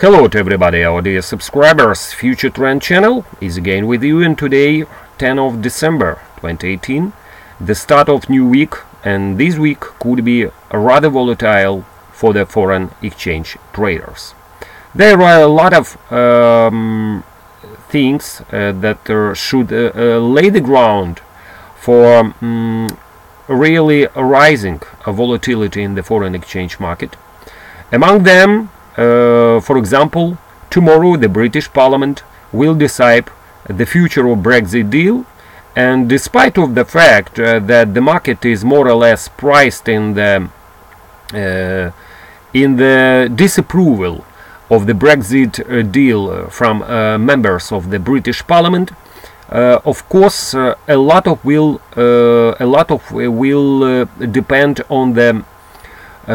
Hello to everybody, our dear subscribers. Future Trend Channel is again with you, and today 10th of December 2018, the start of new week, and this week could be rather volatile for the foreign exchange traders. There are a lot of things that should lay the ground for really rising volatility in the foreign exchange market. Among them, for example, tomorrow the British Parliament will decide the future of Brexit deal, and despite of the fact that the market is more or less priced in the disapproval of the Brexit deal from members of the British Parliament, of course, a lot will depend on the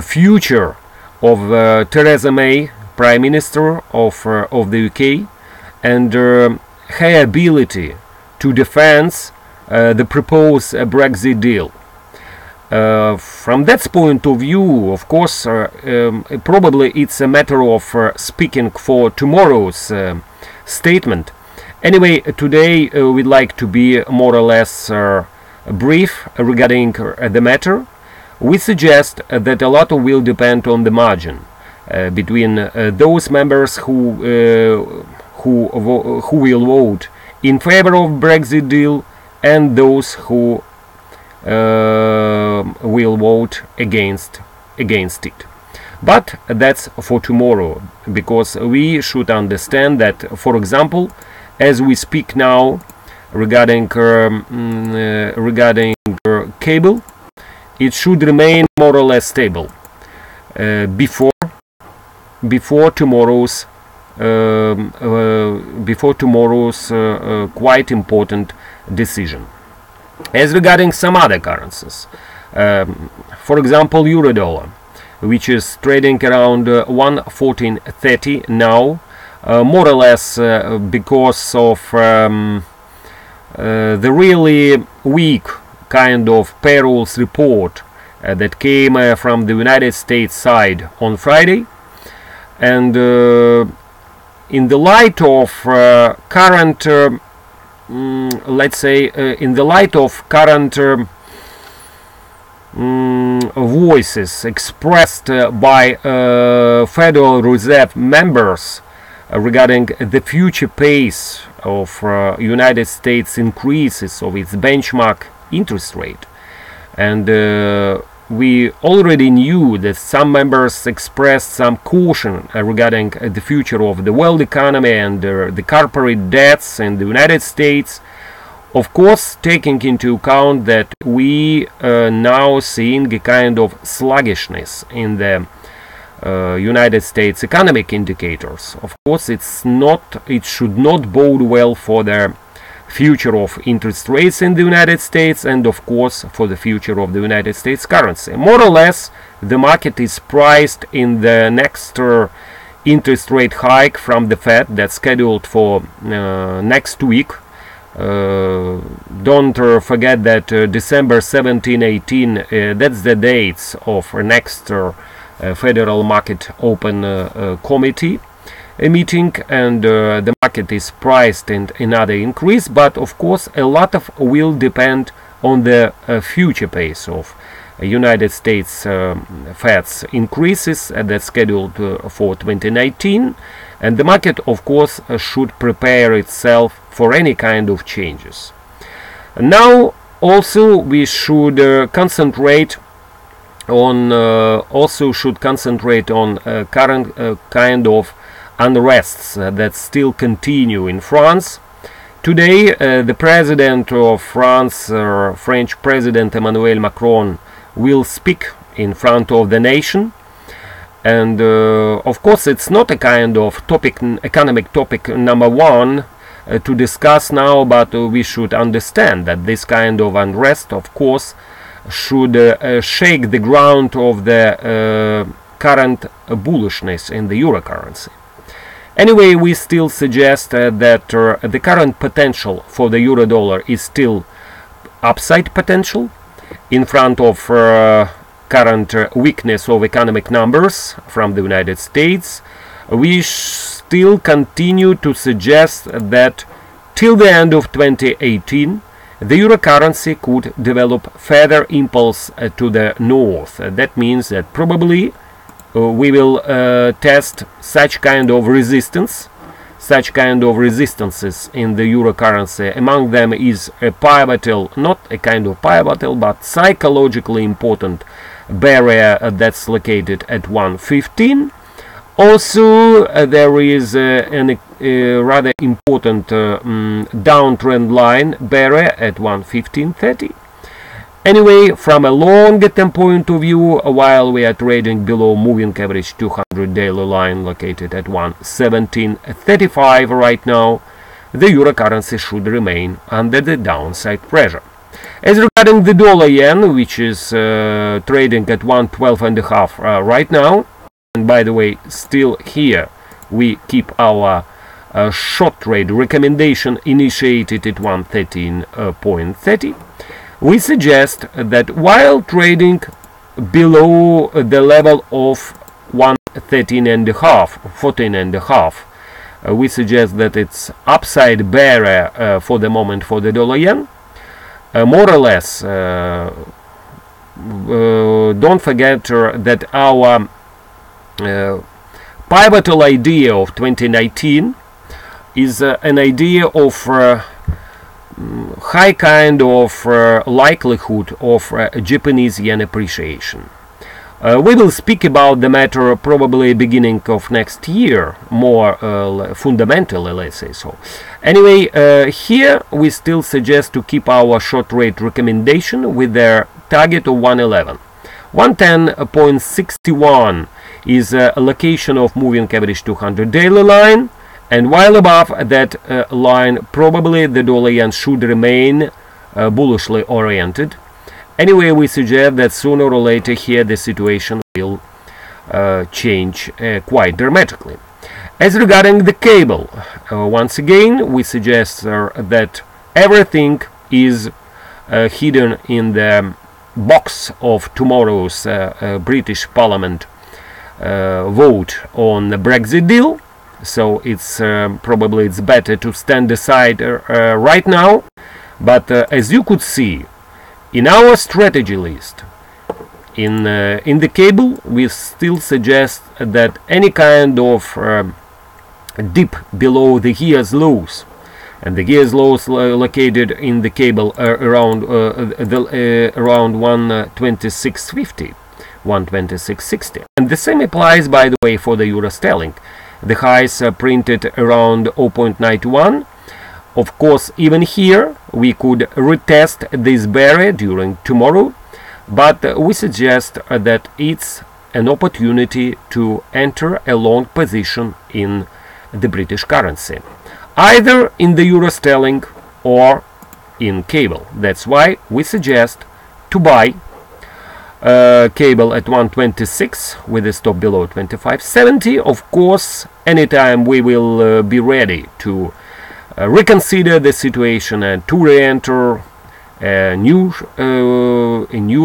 future of Theresa May, Prime Minister of the UK, and her ability to defend the proposed Brexit deal. From that point of view, of course, probably it's a matter of speaking for tomorrow's statement. Anyway, today we'd like to be more or less brief regarding the matter. We suggest that a lot will depend on the margin between those members who will vote in favor of Brexit deal and those who will vote against it. But that's for tomorrow, because we should understand that, for example, as we speak now regarding cable, it should remain more or less stable before tomorrow's quite important decision. As regarding some other currencies, for example, euro-dollar, which is trading around 1.1430 now, more or less because of the really weak kind of payrolls report that came from the United States side on Friday, and in the light of current, voices expressed by Federal Reserve members regarding the future pace of United States increases of its benchmark interest rate, and we already knew that some members expressed some caution regarding the future of the world economy and the corporate debts in the United States, of course taking into account that we are now seeing a kind of sluggishness in the United States economic indicators. Of course, it should not bode well for the future of interest rates in the United States, and of course for the future of the United States currency. More or less the market is priced in the next interest rate hike from the Fed that's scheduled for next week. Don't forget that December 17-18, that's the dates of next Federal Market Open Committee a meeting, and the market is priced in another increase, but of course a lot of will depend on the future pace of United States Fed's increases that's scheduled for 2019, and the market of course should prepare itself for any kind of changes. Now also we should concentrate on current kind of unrests that still continue in France. Today the president of France, French President Emmanuel Macron, will speak in front of the nation, and of course it's not a kind of economic topic number one to discuss now, but we should understand that this kind of unrest of course should shake the ground of the current bullishness in the euro currency. Anyway, we still suggest that the current potential for the euro-dollar is still upside potential in front of current weakness of economic numbers from the United States, we still continue to suggest that till the end of 2018 the euro currency could develop further impulse to the north. That means that probably we will test such kind of resistances in the euro currency. Among them is a pivotal, not a kind of pivotal, but psychologically important barrier that's located at 1.15. Also, there is rather important downtrend line barrier at 1.15.30. Anyway, from a longer term point of view, while we are trading below moving average 200 daily line located at 1.17.35 right now, the euro currency should remain under the downside pressure. As regarding the dollar yen, which is trading at 1.12.5 right now, and by the way, still here we keep our short trade recommendation initiated at 1.13.30. We suggest that while trading below the level of 1.13.5, 14.5, we suggest that it's upside barrier for the moment for the dollar yen. More or less, don't forget that our pivotal idea of 2019 is an idea of high kind of likelihood of Japanese yen appreciation. We will speak about the matter probably beginning of next year, more fundamentally, let's say so. Anyway, here we still suggest to keep our short rate recommendation with their target of 1.11. 110.61 is a location of moving average 200 daily line. And while above that line, probably the dollar yen should remain bullishly oriented. Anyway, we suggest that sooner or later here the situation will change quite dramatically. As regarding the cable, once again, we suggest that everything is hidden in the box of tomorrow's British Parliament vote on the Brexit deal. So it's probably it's better to stand aside right now, but as you could see in our strategy list in the cable, we still suggest that any kind of dip below the year's lows, and the year's lows located in the cable around around 126.50, 126.60, and the same applies, by the way, for the euro sterling. The highs are printed around 0.91. Of course, even here we could retest this barrier during tomorrow, but we suggest that it's an opportunity to enter a long position in the British currency, either in the euro sterling or in cable. That's why we suggest to buy cable at 1.26 with a stop below 25.70. Of course, anytime we will be ready to reconsider the situation and to re-enter new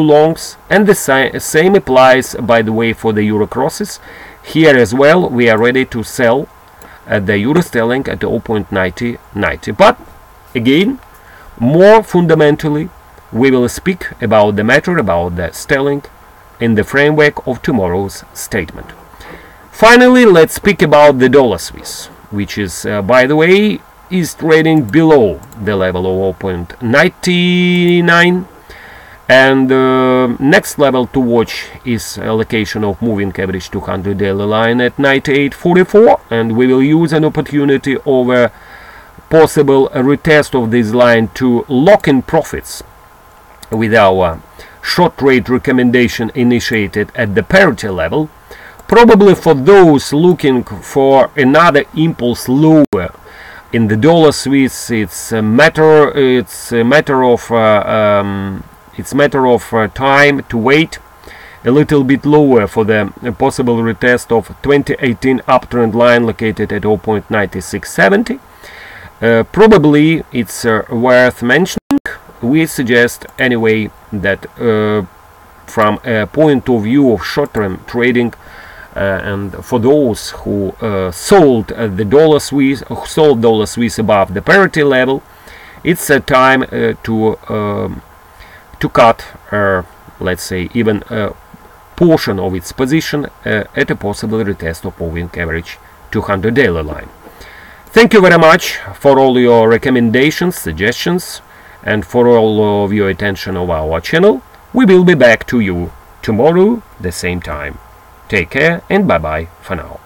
longs, and the same applies, by the way, for the euro crosses. Here as well, we are ready to sell the euro sterling at 0.9090. But again, more fundamentally, we will speak about the matter, about the sterling, in the framework of tomorrow's statement. Finally, let's speak about the dollar Swiss, which is, by the way, is trading below the level of 0.99. And next level to watch is a location of moving average 200 daily line at 98.44. And we will use an opportunity over possible retest of this line to lock in profits with our short trade recommendation initiated at the parity level, probably for those looking for another impulse lower in the dollar Swiss. It's a matter of time to wait a little bit lower for the possible retest of 2018 uptrend line located at 0.9670. Probably it's worth mentioning. We suggest anyway that from a point of view of short-term trading, and for those who sold the dollar Swiss, sold dollar Swiss above the parity level, it's a time to cut, let's say, even a portion of its position at a possible retest of moving average 200 daily line. Thank you very much for all your recommendations, suggestions, and for all of your attention of our channel. We will be back to you tomorrow, the same time. Take care and bye-bye for now.